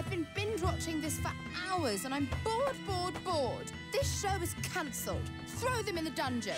I've been binge-watching this for hours and I'm bored. This show is cancelled. Throw them in the dungeon.